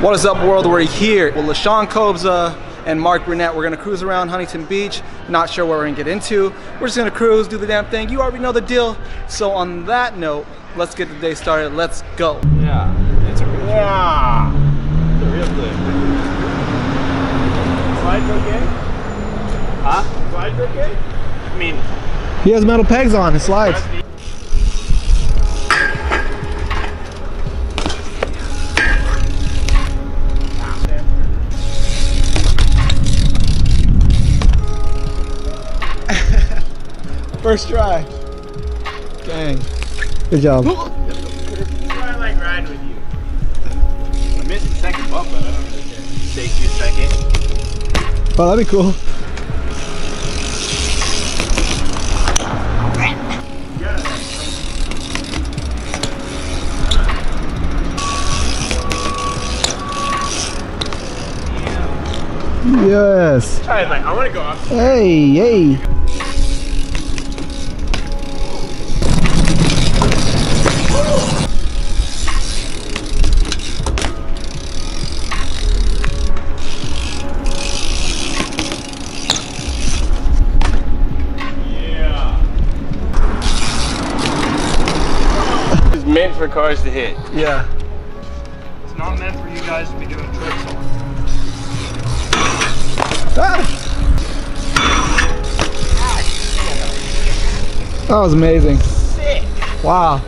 What is up, world? We're here with Lahsaan Kobza and Mark Burnett. We're gonna cruise around Huntington Beach. Not sure what we're gonna get into. We're just gonna cruise, do the damn thing. You already know the deal. So on that note, let's get the day started. Let's go. Yeah, it's a real thing. It's a real thing. Slide croquet? Huh? Slide croquet? I mean, he has metal pegs on his slides. First try. Dang. Good job. I like riding with you. I missed the second bump, but I don't really care. Takes you a second. Well, that'd be cool. Yes. I want to go off. Hey, hey. Meant for cars to hit. Yeah. It's not meant for you guys to be doing tricks on. Ah! That was amazing. Sick. Wow.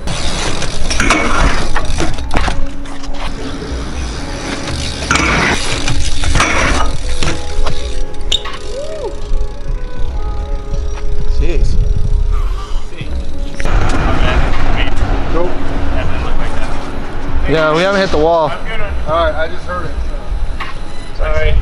Yeah, we haven't hit the wall. I'm good on. All right, I just heard it. So. Sorry.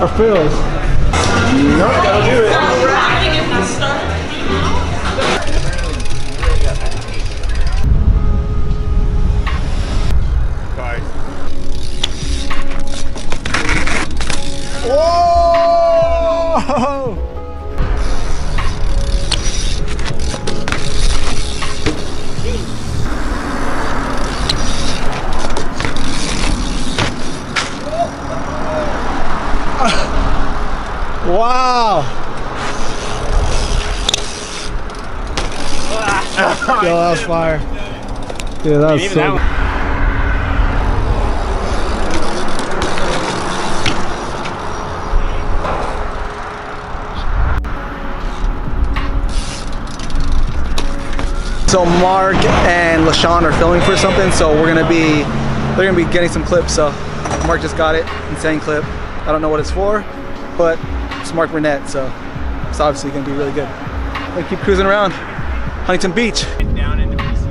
Our feels. No, that'll do it. Wow! Yo, that was fire. Dude, that was so good. So Mark and Lahsaan are filming for something, so they're gonna be getting some clips. So Mark just got it, insane clip. I don't know what it's for, but it's Mark Burnett, so it's obviously gonna be really good. We're gonna keep cruising around Huntington Beach. Down into PCH.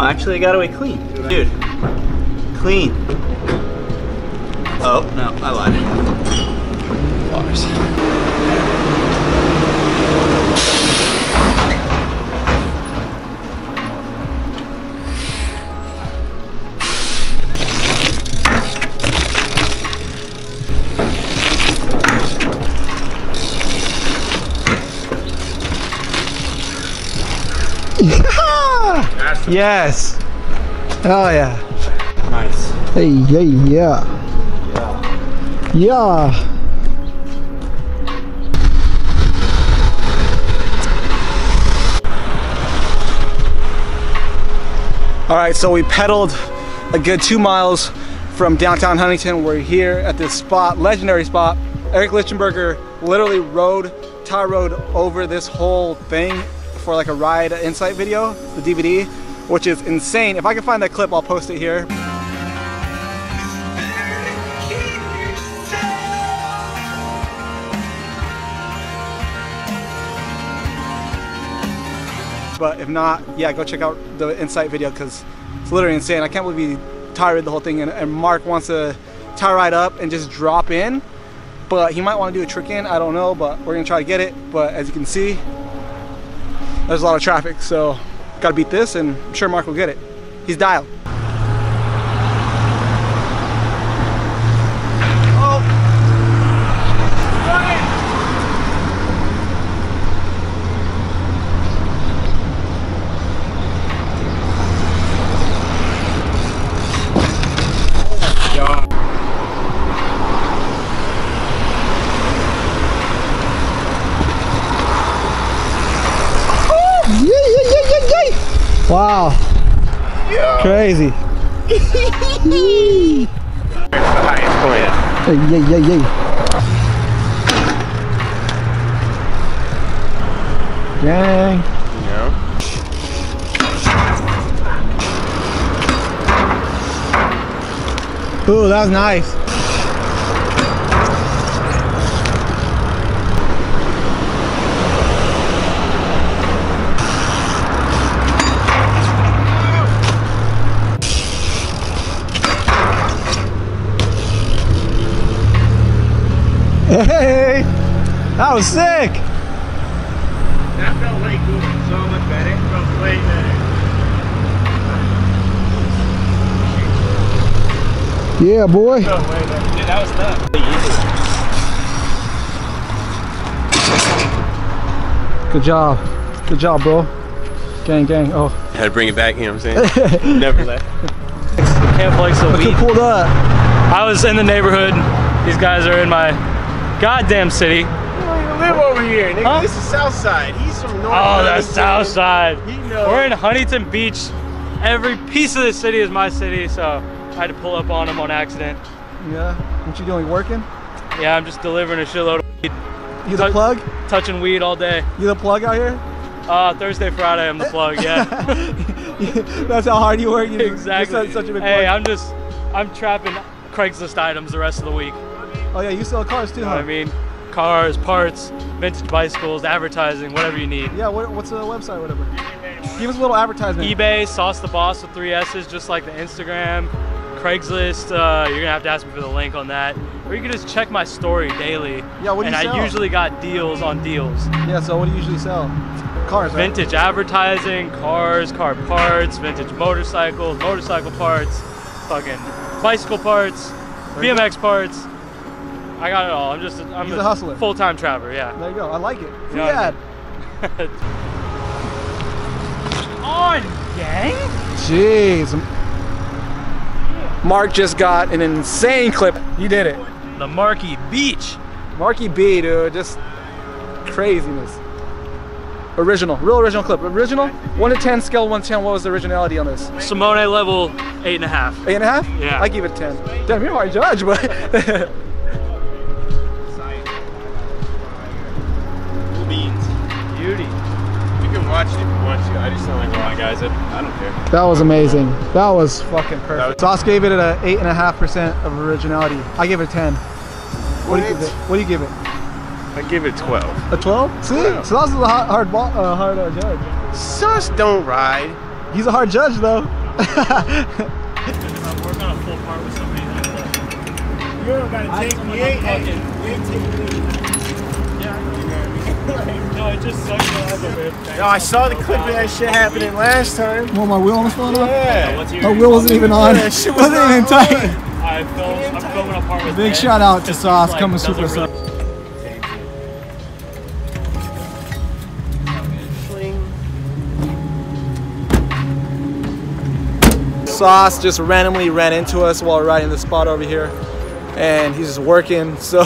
Oh, actually I got away clean. Dude. Clean. Oh, no, I lied. Bars. Yes. Oh yeah. Nice. Hey, yeah, yeah. Yeah. Yeah. All right, so we pedaled a good 2 miles from downtown Huntington. We're here at this spot, legendary spot. Eric Lichtenberger literally tie rode over this whole thing for like a ride insight video, the DVD, which is insane. If I can find that clip, I'll post it here. But if not, yeah, go check out the insight video because it's literally insane. I can't believe he tie-rode the whole thing, and Mark wants to tie-ride up and just drop in, but he might want to do a trick in, I don't know, but we're gonna try to get it. But as you can see, there's a lot of traffic, so gotta beat this, and I'm sure Mark will get it. He's dialed. Wow. Yo. Crazy. It's the highest point. Yay, yay, yay. Dang. Yeah. Ooh, that was nice. Hey, that was sick. That felt like moving so much better. It felt way better. Yeah, boy. It felt way better. Dude, that was tough. Good job. Good job, bro. Gang, gang. Oh. Had to bring it back, you know what I'm saying? Never left. Can't flex a weed. Look who pulled up. I was in the neighborhood. These guys are in my goddamn city. You don't even live over here, nigga. Huh? This is Southside. He's from North. Oh, that's Southside. He knows. We're in Huntington Beach. Every piece of this city is my city, so I had to pull up on him on accident. Yeah. What you doing? You working? Yeah, I'm just delivering a shitload of weed. You the plug? Touching weed all day. You the plug out here? Thursday, Friday, I'm the plug. Yeah. That's how hard you work. Exactly. You're such a big plug. Hey, I'm trapping Craigslist items the rest of the week. Oh yeah, you sell cars too, huh? I mean, cars, parts, vintage bicycles, advertising, whatever you need. Yeah, what's the website, whatever? Give us a little advertisement. eBay, Sauce the Boss with 3 S's, just like the Instagram. Craigslist, you're gonna have to ask me for the link on that. Or you can just check my story daily. Yeah, what do you sell? And I usually got deals on deals. Yeah, so what do you usually sell? Cars, right? Vintage advertising, cars, car parts, vintage motorcycles, motorcycle parts, fucking bicycle parts, BMX parts. I got it all. I'm a hustler. Full-time traveler, yeah. There you go. I like it. Free ad. On, gang. Jeez. Mark just got an insane clip. You did it. The Marky Beach. Marky B, dude. Just craziness. Original. Real original clip. Original? 1 to 10, scale 1 to 10. What was the originality on this? Simone level 8.5. 8.5? Yeah. I give it 10. Damn, you're a hard judge, but... Watch it if you want to. I just don't like, oh my guys, I don't care. That was amazing. That was fucking perfect. Sauce gave it an 8.5% of originality. I give it a 10. What do you give it? What do you give it? I give it 12. A 12? See? So that was a hard judge. Sauce don't ride. He's a hard judge though. I'm working on a full part with somebody. You don't gotta take me. No, it just sucks. No, I saw the clip of that shit happening last time. Well, my wheel almost fell off? Yeah. My wheel wasn't even on. That shit wasn't even tight. I'm filming a part with big shout out to Sauce coming super sub. Sauce just randomly ran into us while riding the spot over here. And he's just working, so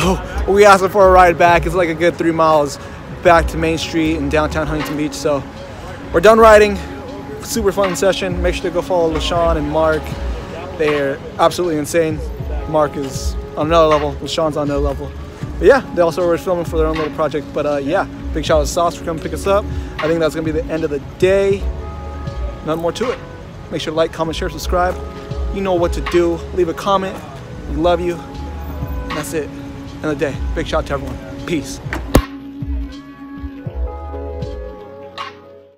we asked him for a ride back. It's like a good 3 miles back to Main Street in downtown Huntington Beach. So we're done riding. Super fun session. Make sure to go follow Lahsaan and Mark They're absolutely insane. Mark is on another level, and Sean's on another level. But yeah, they also were filming for their own little project. But yeah, big shout out to Sauce for coming pick us up. I think that's going to be the end of the day. Nothing more to it. Make sure to like, comment, share, subscribe. You know what to do. Leave a comment. We love you. That's it. End of the day. Big shout out to everyone. Peace.